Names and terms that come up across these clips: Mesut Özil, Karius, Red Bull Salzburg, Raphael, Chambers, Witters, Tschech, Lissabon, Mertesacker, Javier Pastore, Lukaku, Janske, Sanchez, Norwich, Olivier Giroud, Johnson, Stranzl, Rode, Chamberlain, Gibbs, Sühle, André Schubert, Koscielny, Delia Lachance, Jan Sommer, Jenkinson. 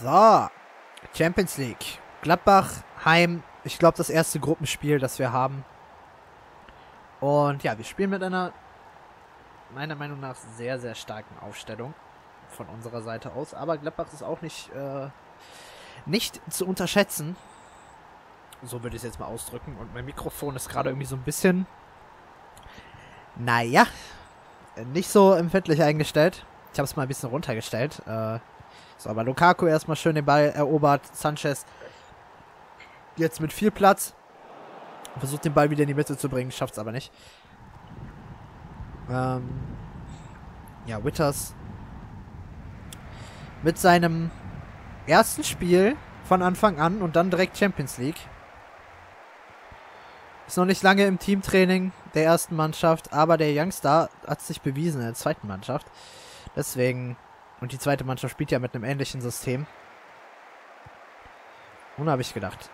So, Champions League. Gladbach, Heim. Ich glaube, das erste Gruppenspiel, das wir haben. Und ja, wir spielen mit einer, meiner Meinung nach, sehr, sehr starken Aufstellung von unserer Seite aus. Aber Gladbach ist auch nicht zu unterschätzen. So würde ich es jetzt mal ausdrücken. Und mein Mikrofon ist gerade irgendwie so ein bisschen, naja, nicht so empfindlich eingestellt. Ich habe es mal ein bisschen runtergestellt. So, aber Lukaku erstmal schön den Ball erobert. Sanchez jetzt mit viel Platz. Versucht den Ball wieder in die Mitte zu bringen, schafft es aber nicht. Ja, Witters mit seinem ersten Spiel von Anfang an und dann direkt Champions League. Ist noch nicht lange im Teamtraining der ersten Mannschaft, aber der Youngster hat sich bewiesen in der zweiten Mannschaft. Deswegen, und die zweite Mannschaft spielt ja mit einem ähnlichen System. Nun habe ich gedacht,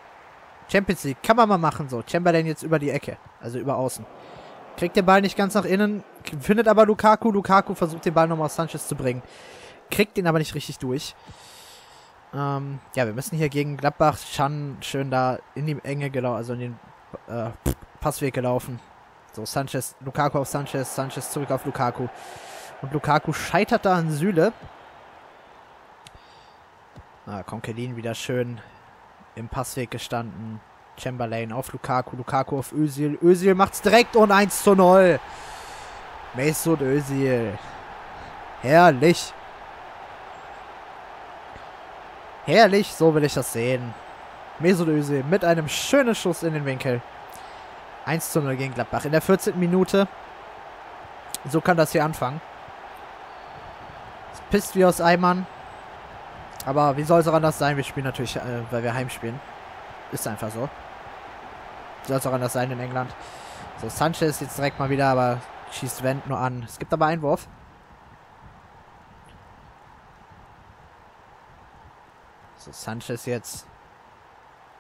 Champions League kann man mal machen so. Chamberlain jetzt über die Ecke, also über außen. Kriegt den Ball nicht ganz nach innen, findet aber Lukaku. Lukaku versucht den Ball nochmal auf Sanchez zu bringen. Kriegt den aber nicht richtig durch. Ja, wir müssen hier gegen Gladbach, Chan schön da in die Enge gelaufen, also in den Passweg gelaufen. So, Sanchez, Lukaku auf Sanchez, Sanchez zurück auf Lukaku. Und Lukaku scheitert da an Sühle. Na, Konkelin wieder schön im Passweg gestanden. Chamberlain auf Lukaku, Lukaku auf Özil. Özil macht's direkt und 1:0. Mesut Özil. Herrlich. Herrlich, so will ich das sehen. Mesut Özil mit einem schönen Schuss in den Winkel. 1:0 gegen Gladbach in der 14. Minute. So kann das hier anfangen. Es pisst wie aus Eimern. Aber wie soll es auch anders sein? Wir spielen natürlich, weil wir heimspielen. Ist einfach so. Wie soll es auch anders sein in England? So, Sanchez jetzt direkt mal wieder, aber schießt Wendt nur an. Es gibt aber Einwurf. So, Sanchez jetzt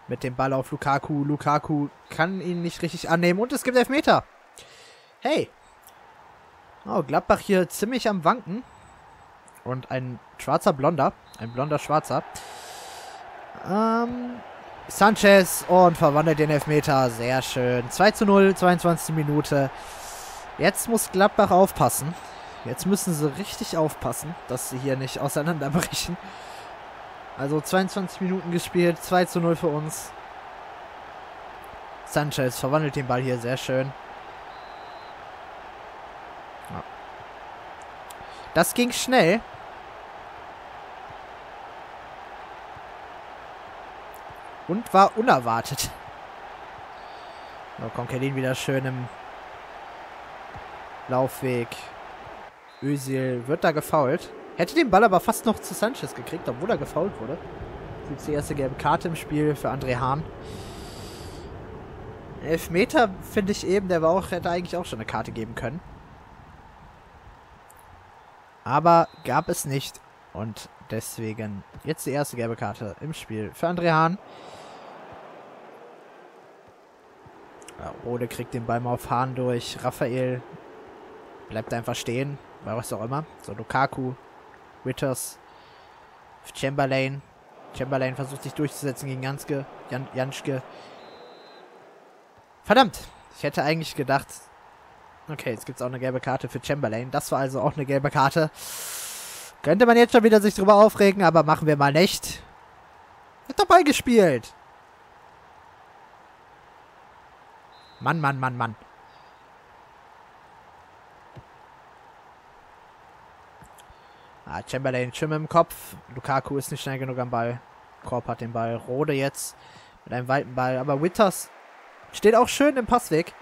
mit dem Ball auf Lukaku. Lukaku kann ihn nicht richtig annehmen. Und es gibt Elfmeter. Hey. Oh, Gladbach hier ziemlich am Wanken. Und ein schwarzer Blonder. Ein blonder Schwarzer. Sanchez und verwandelt den Elfmeter. Sehr schön. 2:0, 22. Minute. Jetzt muss Gladbach aufpassen. Jetzt müssen sie richtig aufpassen, dass sie hier nicht auseinanderbrechen. Also 22 Minuten gespielt. 2:0 für uns. Sanchez verwandelt den Ball hier. Sehr schön. Das ging schnell. Und war unerwartet. So, Konkelin wieder schön im Laufweg. Özil wird da gefoult. Hätte den Ball aber fast noch zu Sanchez gekriegt, obwohl er gefoult wurde. Gibt es die erste gelbe Karte im Spiel für André Hahn. Elfmeter finde ich eben, der war auch, hätte eigentlich auch schon eine Karte geben können. Aber gab es nicht. Und deswegen jetzt die erste gelbe Karte im Spiel für André Hahn. Ja, Rode kriegt den Ball mal auf Hahn durch. Raphael bleibt einfach stehen. Bei was auch immer. So, Lukaku. Witters. Chamberlain. Chamberlain versucht sich durchzusetzen gegen Janske. Janske. Verdammt. Ich hätte eigentlich gedacht... Okay, jetzt gibt es auch eine gelbe Karte für Chamberlain. Das war also auch eine gelbe Karte. Könnte man jetzt schon wieder sich drüber aufregen, aber machen wir mal nicht. Hat doch Ball gespielt. Mann, Mann, Mann, Mann. Ah, Chamberlain Schimmel im Kopf. Lukaku ist nicht schnell genug am Ball. Korb hat den Ball. Rode jetzt mit einem weiten Ball. Aber Witters steht auch schön im Passweg.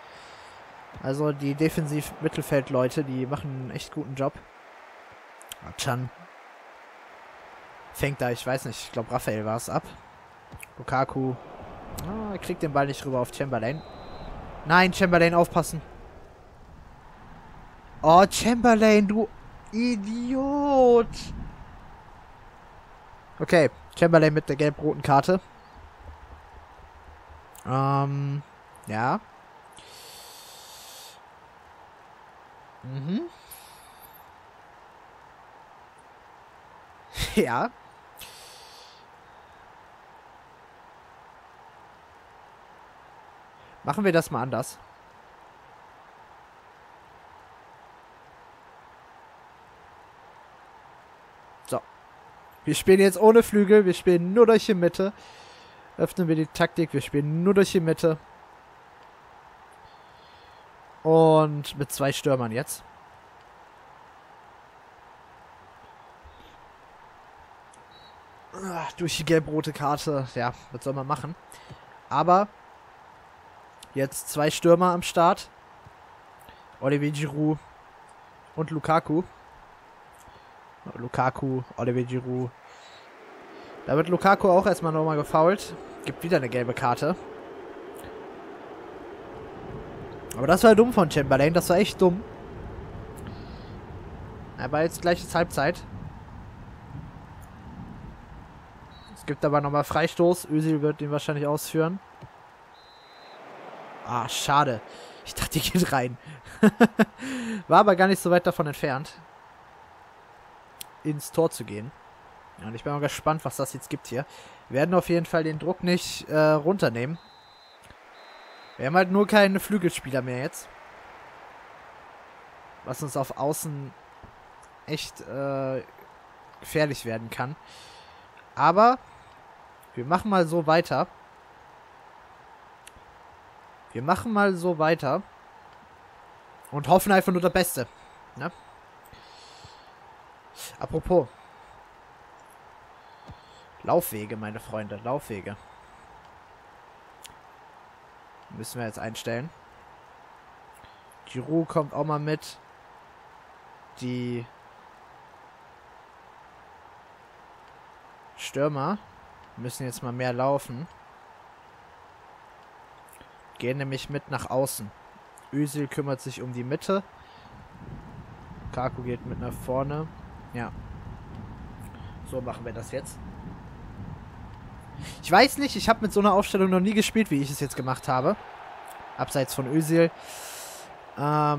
Also die Defensiv-Mittelfeld-Leute, die machen einen echt guten Job. Chan fängt da, ich weiß nicht, ich glaube Raphael war es ab. Lukaku, er kriegt den Ball nicht rüber auf Chamberlain. Nein, Chamberlain, aufpassen. Oh, Chamberlain, du Idiot. Okay, Chamberlain mit der gelb-roten Karte. Ja. Mhm. Ja. Machen wir das mal anders. So. Wir spielen jetzt ohne Flügel. Wir spielen nur durch die Mitte. Öffnen wir die Taktik. Wir spielen nur durch die Mitte. Und mit zwei Stürmern jetzt. Durch die gelb-rote Karte. Ja, was soll man machen? Aber jetzt zwei Stürmer am Start. Olivier Giroud und Lukaku. Olivier Giroud. Da wird Lukaku auch erstmal nochmal gefoult. Gibt wieder eine gelbe Karte. Aber das war dumm von Chamberlain. Das war echt dumm. Aber jetzt gleich ist Halbzeit. Es gibt aber nochmal Freistoß. Özil wird ihn wahrscheinlich ausführen. Ah, schade. Ich dachte, die geht rein. War aber gar nicht so weit davon entfernt, ins Tor zu gehen. Und ich bin mal gespannt, was das jetzt gibt hier. Wir werden auf jeden Fall den Druck nicht runternehmen. Wir haben halt nur keine Flügelspieler mehr jetzt. Was uns auf Außen echt gefährlich werden kann. Aber wir machen mal so weiter. Und hoffen einfach nur das Beste. Ne? Apropos. Laufwege, meine Freunde. Laufwege. Müssen wir jetzt einstellen. Giroud kommt auch mal mit. Die Stürmer müssen jetzt mal mehr laufen. Gehen nämlich mit nach außen. Özil kümmert sich um die Mitte. Lukaku geht mit nach vorne. Ja. So machen wir das jetzt. Ich weiß nicht, ich habe mit so einer Aufstellung noch nie gespielt, wie ich es jetzt gemacht habe. Abseits von Özil. Aber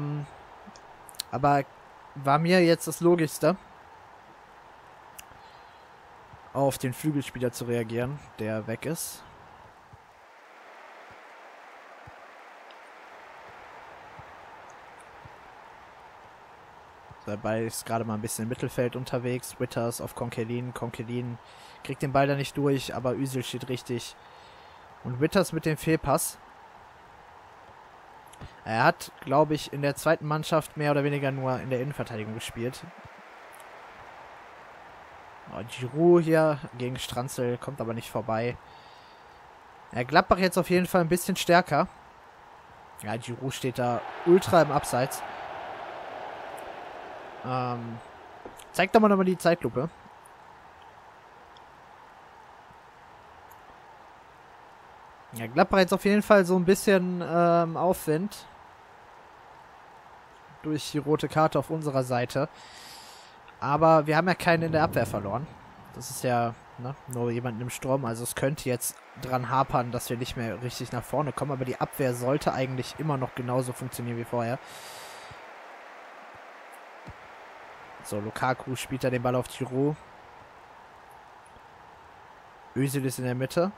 war mir jetzt das Logischste, auf den Flügelspieler zu reagieren, der weg ist. Dabei ist gerade mal ein bisschen im Mittelfeld unterwegs. Witters auf Konkelin. Konkelin kriegt den Ball da nicht durch, aber Özil steht richtig. Und Witters mit dem Fehlpass. Er hat, glaube ich, in der zweiten Mannschaft mehr oder weniger nur in der Innenverteidigung gespielt. Oh, Giroud hier gegen Stranzl, kommt aber nicht vorbei. Ja, Gladbach jetzt auf jeden Fall ein bisschen stärker. Ja, Giroud steht da ultra im Abseits. Zeigt doch mal nochmal die Zeitlupe. Ja, Gladbach jetzt auf jeden Fall so ein bisschen Aufwind. Durch die rote Karte auf unserer Seite. Aber wir haben ja keinen in der Abwehr verloren. Das ist ja nur jemanden im Sturm. Also es könnte jetzt dran hapern, dass wir nicht mehr richtig nach vorne kommen. Aber die Abwehr sollte eigentlich immer noch genauso funktionieren wie vorher. So, Lukaku spielt da den Ball auf Giroud. Özil ist in der Mitte.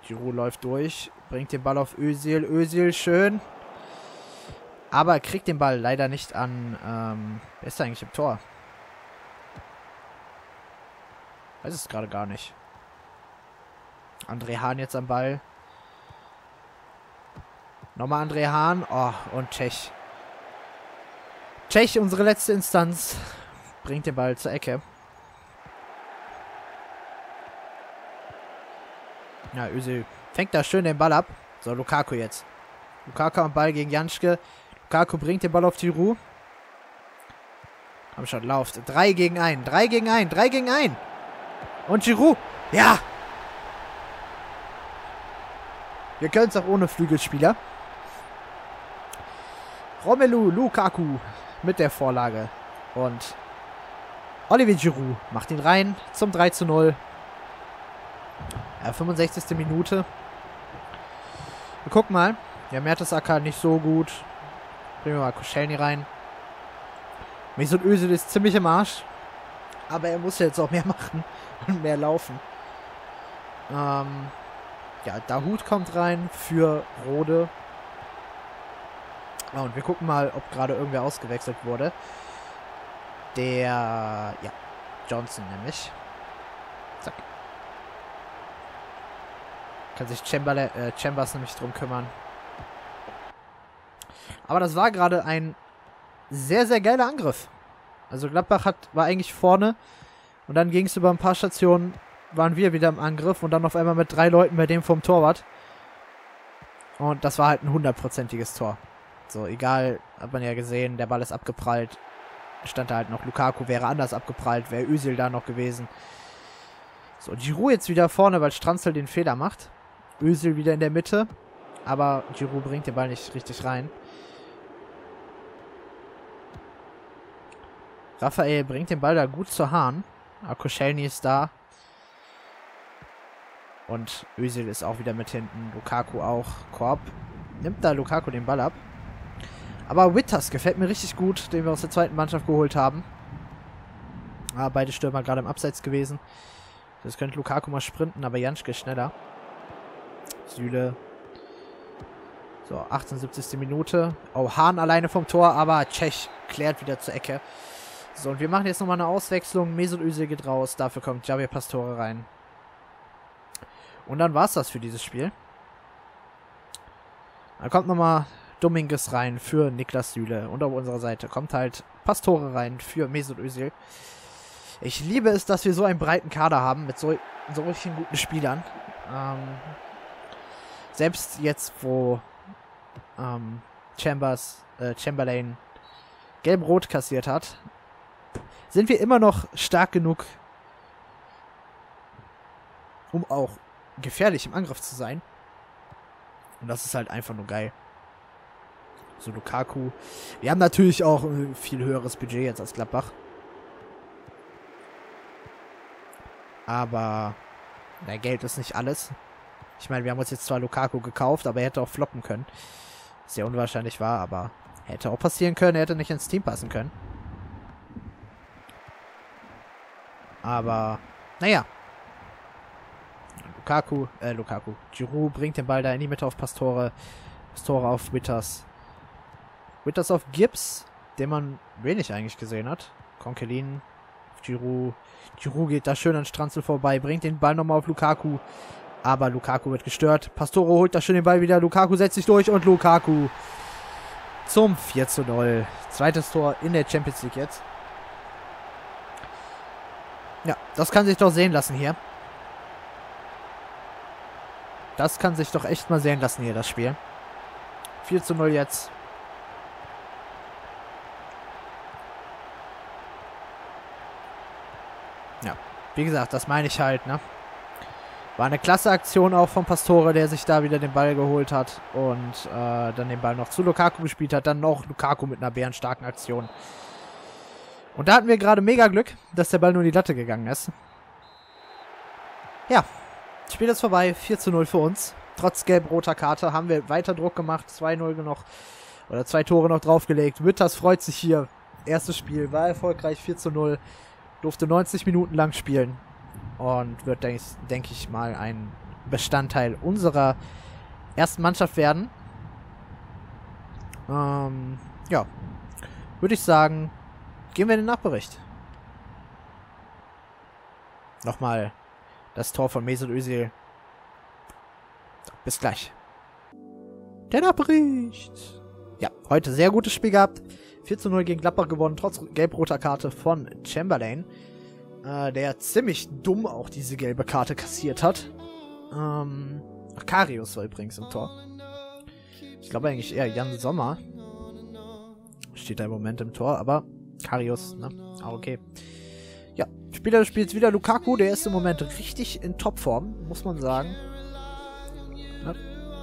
Giroud läuft durch, bringt den Ball auf Özil. Özil, schön. Aber kriegt den Ball leider nicht an... wer ist da eigentlich im Tor? Weiß es gerade gar nicht. André Hahn jetzt am Ball. Nochmal André Hahn. Oh, und Tschech. Tschech, unsere letzte Instanz, bringt den Ball zur Ecke. Ja, Özil fängt da schön den Ball ab. So, Lukaku jetzt. Lukaku am Ball gegen Janske. Lukaku bringt den Ball auf die Ruhe. Komm schon, lauft. 3 gegen 1. Und Giroud. Ja! Wir können es auch ohne Flügelspieler. Romelu Lukaku mit der Vorlage. Und Olivier Giroud macht ihn rein zum 3:0. Ja, 65. Minute. Wir gucken mal. Ja, Mertesacker nicht so gut. Bringen wir mal Koscielny rein. Mesut Özil ist ziemlich im Arsch. Aber er muss jetzt auch mehr machen und mehr laufen. Ja, Dahoud kommt rein für Rode. Und wir gucken mal, ob gerade irgendwer ausgewechselt wurde. Der, ja, Johnson nämlich. Zack. Kann sich Chambers nämlich drum kümmern. Aber das war gerade ein sehr, sehr geiler Angriff. Also Gladbach war eigentlich vorne. Und dann ging es über ein paar Stationen, waren wir wieder im Angriff. Und dann auf einmal mit 3 Leuten bei dem vom Torwart. Und das war halt ein 100%iges Tor. So, egal, hat man ja gesehen, der Ball ist abgeprallt. Stand da halt noch, Lukaku wäre anders abgeprallt, wäre Özil da noch gewesen. So, Giroud jetzt wieder vorne, weil Stranzl den Fehler macht. Özil wieder in der Mitte, aber Giroud bringt den Ball nicht richtig rein. Raphael bringt den Ball da gut zu Hahn. Koscielny ist da. Und Özil ist auch wieder mit hinten, Lukaku auch. Korb nimmt da Lukaku den Ball ab. Aber Witters gefällt mir richtig gut, den wir aus der zweiten Mannschaft geholt haben. Ah, beide Stürmer gerade im Abseits gewesen. Das könnte Lukaku mal sprinten, aber Janske schneller. Sühle. So, 78. Minute. Oh, Hahn alleine vom Tor, aber Tschech klärt wieder zur Ecke. So, und wir machen jetzt nochmal eine Auswechslung. Mesut Özil geht raus, dafür kommt Javier Pastore rein. Und dann war's das für dieses Spiel. Dann kommt nochmal Dominguez rein für Niklas Süle. Und auf unserer Seite kommt halt Pastore rein für Mesut Özil. Ich liebe es, dass wir so einen breiten Kader haben mit solchen guten Spielern. Selbst jetzt, wo Chamberlain gelb-rot kassiert hat, sind wir immer noch stark genug, um auch gefährlich im Angriff zu sein. Und das ist halt einfach nur geil. So, Lukaku. Wir haben natürlich auch ein viel höheres Budget jetzt als Gladbach. Aber na, Geld ist nicht alles. Ich meine, wir haben uns jetzt zwar Lukaku gekauft, aber er hätte auch floppen können. Sehr unwahrscheinlich war, aber hätte auch passieren können. Er hätte nicht ins Team passen können. Aber naja. Giroud bringt den Ball da in die Mitte auf Pastore. Pastore auf Witters. Witters auf Gibbs, den man wenig eigentlich gesehen hat. Konkelin auf Giroud. Giroud geht da schön an Stranzl vorbei, bringt den Ball nochmal auf Lukaku. Aber Lukaku wird gestört. Pastore holt da schön den Ball wieder. Lukaku setzt sich durch und Lukaku zum 4:0. Zweites Tor in der Champions League jetzt. Ja, das kann sich doch sehen lassen hier. Das kann sich doch echt mal sehen lassen hier, das Spiel. 4:0 jetzt. Ja, wie gesagt, das meine ich halt, ne? War eine klasse Aktion auch von Pastore, der sich da wieder den Ball geholt hat und dann den Ball noch zu Lukaku gespielt hat. Dann noch Lukaku mit einer bärenstarken Aktion. Und da hatten wir gerade mega Glück, dass der Ball nur in die Latte gegangen ist. Ja, das Spiel ist vorbei. 4:0 für uns. Trotz gelb-roter Karte haben wir weiter Druck gemacht. 2-0 noch, oder 2 Tore noch draufgelegt. Witters freut sich hier. Erstes Spiel war erfolgreich. 4:0. Durfte 90 Minuten lang spielen und wird, denke ich mal, ein Bestandteil unserer ersten Mannschaft werden. Ja, würde ich sagen, gehen wir in den Nachbericht. Nochmal das Tor von Mesut Özil. Bis gleich. Der Nachbericht. Ja, heute sehr gutes Spiel gehabt. 4:0 gegen Gladbach gewonnen, trotz gelb-roter Karte von Chamberlain, der ziemlich dumm auch diese gelbe Karte kassiert hat. Karius war übrigens im Tor. Ich glaube eigentlich eher Jan Sommer. Steht da im Moment im Tor, aber Karius, ne? Ah, okay. Ja, Spieler des Spiels wieder Lukaku, der ist im Moment richtig in Topform, muss man sagen. Ja,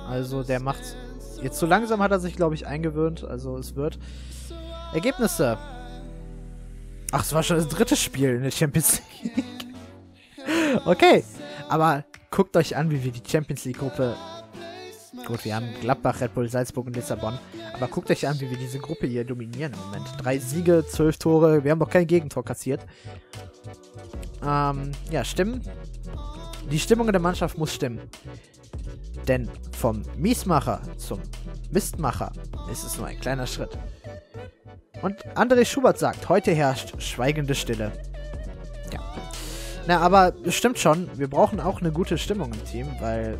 also der macht... Jetzt so langsam hat er sich, glaube ich, eingewöhnt. Also es wird... Ergebnisse. Ach, es war schon das dritte Spiel in der Champions League. Okay, aber guckt euch an, wie wir die Champions League Gruppe... Gut, wir haben Gladbach, Red Bull, Salzburg und Lissabon. Aber guckt euch an, wie wir diese Gruppe hier dominieren im Moment. 3 Siege, 12 Tore. Wir haben noch kein Gegentor kassiert. Ja, stimmen. Die Stimmung in der Mannschaft muss stimmen. Denn vom Miesmacher zum Mistmacher ist es nur ein kleiner Schritt. Und André Schubert sagt, heute herrscht schweigende Stille. Ja. Na, aber stimmt schon, wir brauchen auch eine gute Stimmung im Team, weil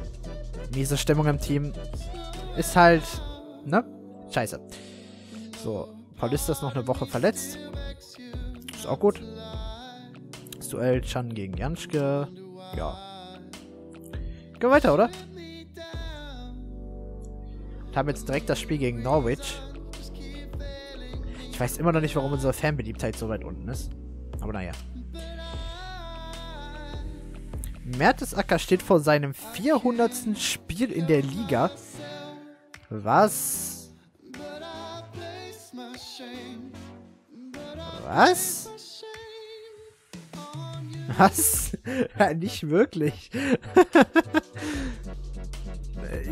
miese Stimmung im Team ist halt, ne? Scheiße. So, Paulista ist noch eine Woche verletzt. Ist auch gut. Das Duell Chan gegen Janske. Ja. Gehen wir weiter, oder? Und haben jetzt direkt das Spiel gegen Norwich. Ich weiß immer noch nicht, warum unsere Fanbeliebtheit so weit unten ist. Aber naja. Mertesacker steht vor seinem 400. Spiel in der Liga. Was? Ja, nicht wirklich.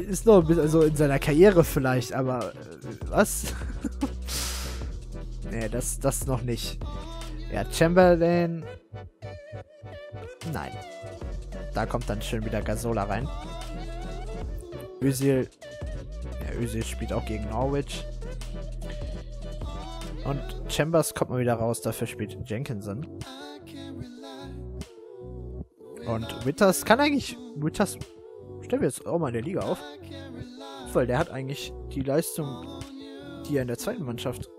Ist nur ein bisschen, also in seiner Karriere vielleicht, aber was? Nee, das noch nicht. Ja, Chamberlain. Nein. Da kommt dann schön wieder Cazorla rein. Özil. Ja, Özil spielt auch gegen Norwich. Und Chambers kommt mal wieder raus, dafür spielt Jenkinson. Und Witters kann eigentlich... Witters stellen wir jetzt auch mal in der Liga auf. Weil der hat eigentlich die Leistung, die er in der zweiten Mannschaft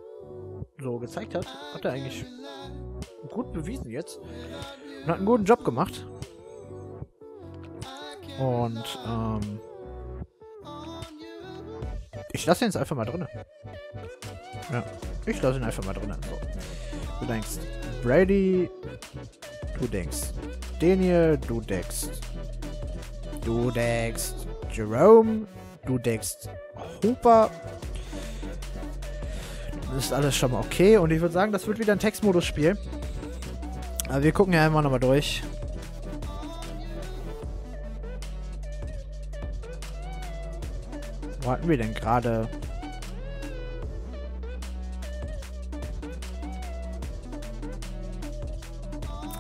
so gezeigt hat, hat er eigentlich gut bewiesen jetzt. Und hat einen guten Job gemacht. Und ich lasse ihn jetzt einfach mal drin. Ja, ich lasse ihn einfach mal drin. So. Du denkst Brady, du denkst Daniel, du denkst Jerome, du denkst Hooper. Das ist alles schon mal okay und ich würde sagen, das wird wieder ein Textmodus-Spiel. Aber wir gucken ja immer nochmal durch. Wo hatten wir denn gerade?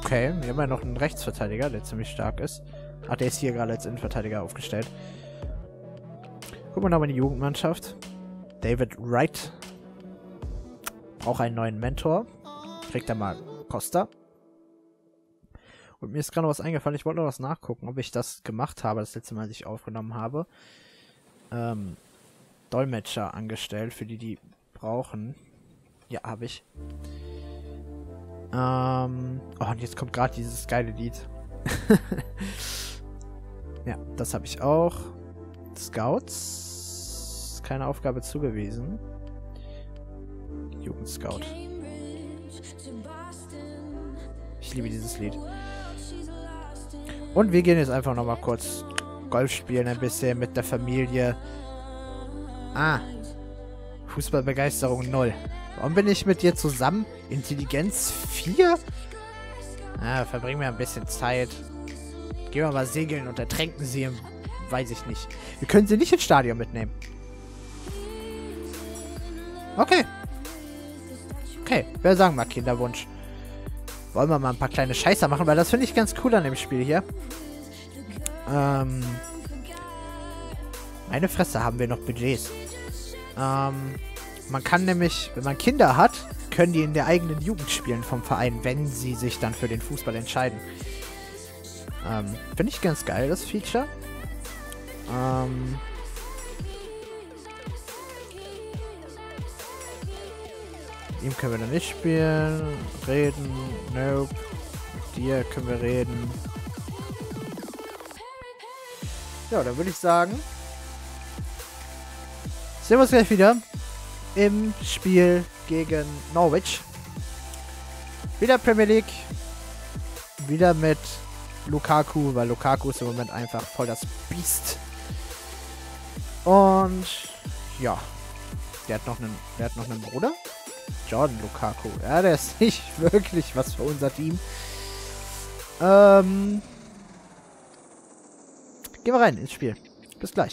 Okay, wir haben ja noch einen Rechtsverteidiger, der ziemlich stark ist. Ach, der ist hier gerade als Innenverteidiger aufgestellt. Gucken wir nochmal in die Jugendmannschaft. David Wright braucht einen neuen Mentor. Kriegt er mal Costa. Und mir ist gerade noch was eingefallen. Ich wollte noch was nachgucken, ob ich das gemacht habe, das letzte Mal, als ich aufgenommen habe. Dolmetscher angestellt, für die brauchen. Ja, habe ich. Oh, und jetzt kommt gerade dieses geile Lied. Ja, das habe ich auch. Scouts. Keine Aufgabe zugewiesen. Jugendscout. Ich liebe dieses Lied. Und wir gehen jetzt einfach nochmal kurz Golf spielen, ein bisschen mit der Familie. Ah. Fußballbegeisterung 0. Warum bin ich mit dir zusammen? Intelligenz 4? Ah, verbringen wir ein bisschen Zeit. Gehen wir mal segeln und ertränken sie im... Weiß ich nicht. Wir können sie nicht ins Stadion mitnehmen. Okay. Okay, wer sagen mal Kinderwunsch. Wollen wir mal ein paar kleine Scheißer machen, weil das finde ich ganz cool an dem Spiel hier. Meine Fresse, haben wir noch Budgets. Man kann nämlich, wenn man Kinder hat, können die in der eigenen Jugend spielen vom Verein, wenn sie sich dann für den Fußball entscheiden. Finde ich ganz geil, das Feature. Ihm können wir dann nicht spielen. Reden. Nope. Mit dir können wir reden. Ja, dann würde ich sagen, sehen wir uns gleich wieder im Spiel gegen Norwich. Wieder Premier League. Wieder mit Lukaku, weil Lukaku ist im Moment einfach voll das Biest. Und ja, der hat noch einen Bruder. Jordan Lukaku. Ja, der ist nicht wirklich was für unser Team. Gehen wir rein ins Spiel. Bis gleich.